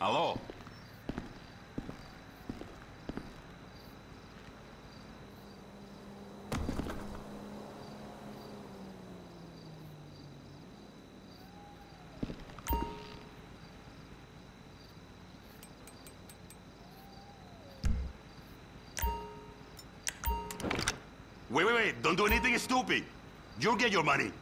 Алло. Wait, don't do anything stupid. You'll get your money.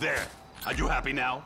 There. Are you happy now?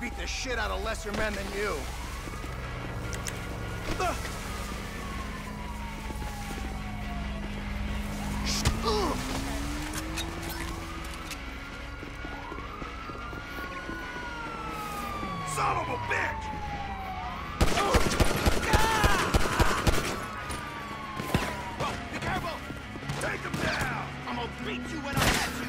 Beat the shit out of lesser men than you. Son of a bitch! Whoa, be careful! Take him down! I'm gonna beat you when I catch you!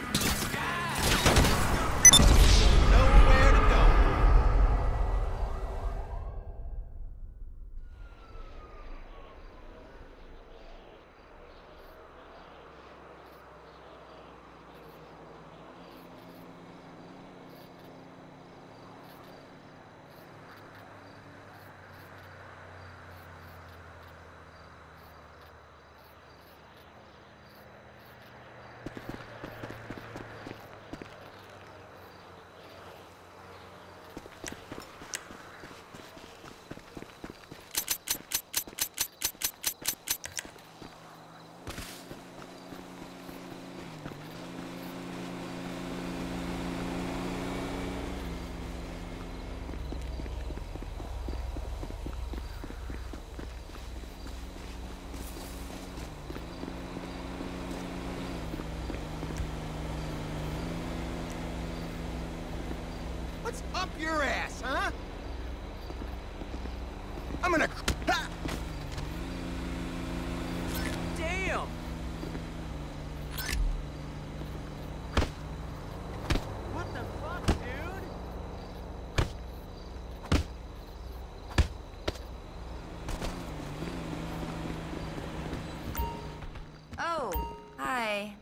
What's up your ass, huh? I'm gonna... Ha! Damn! What the fuck, dude? Oh, hi.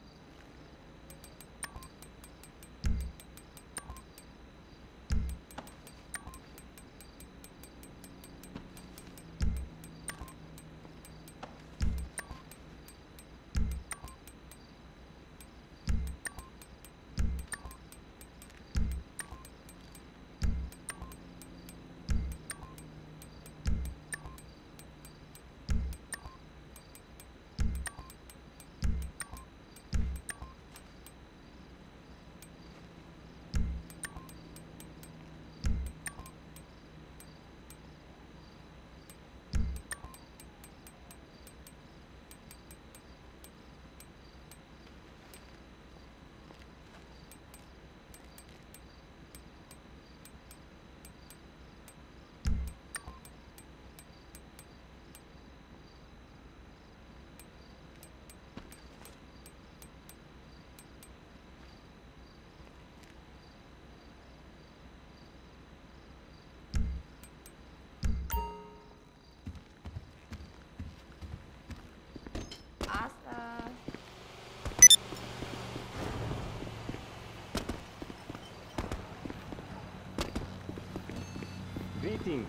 Greetings.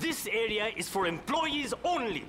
This area is for employees only.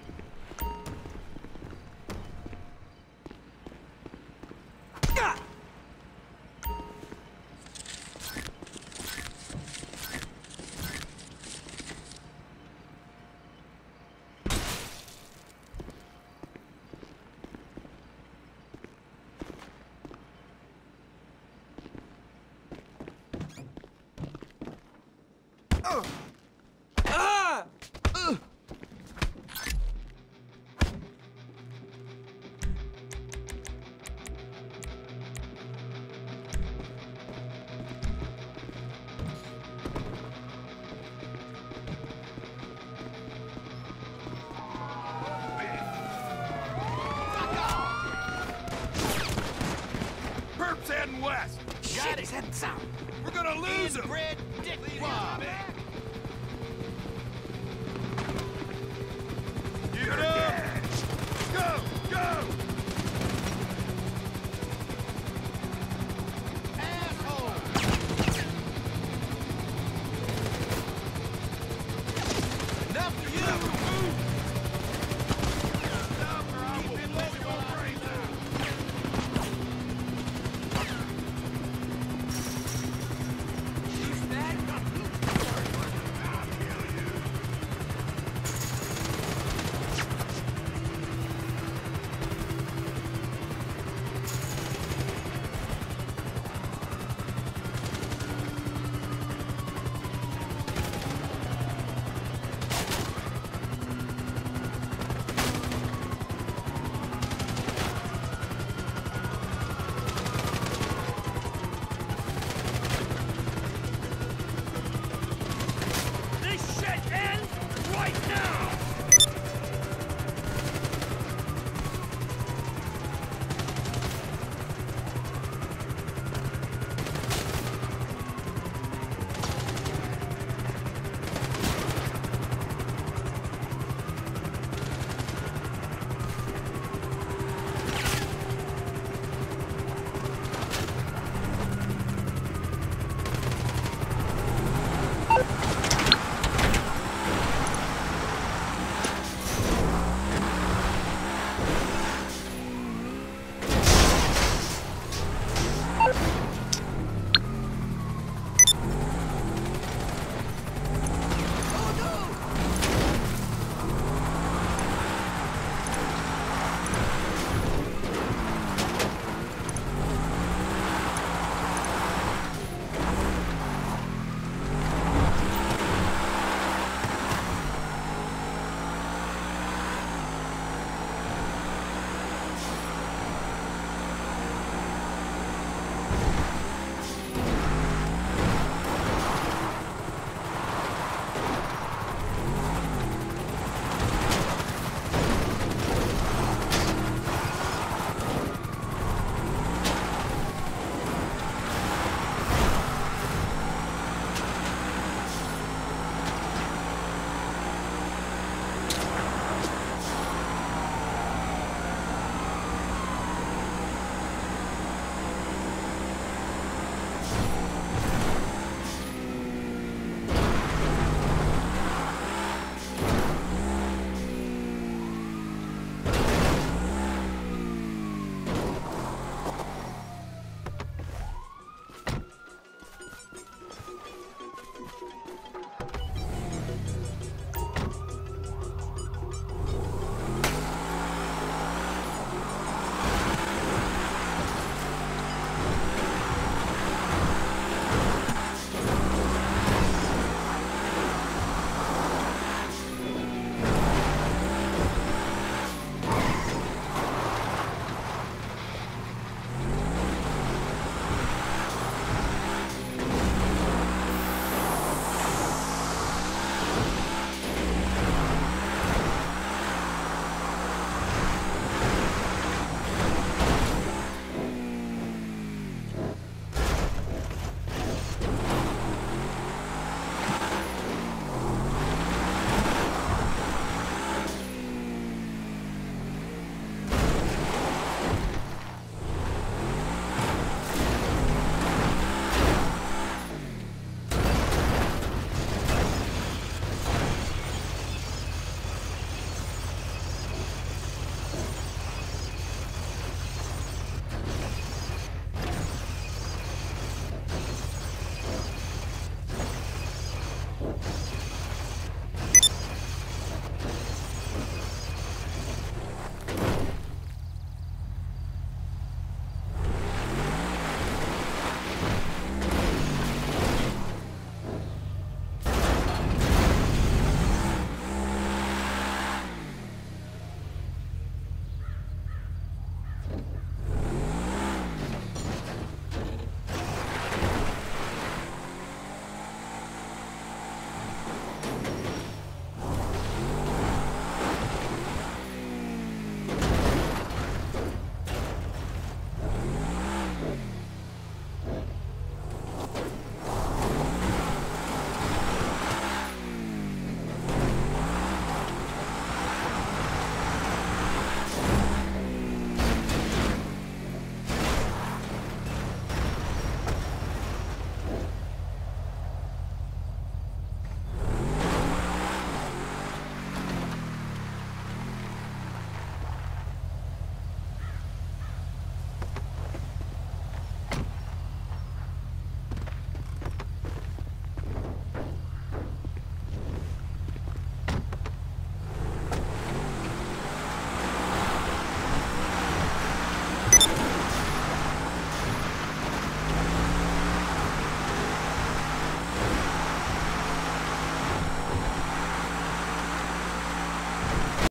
West. Shit, he's heading south. We're gonna lose him. Inbred dick.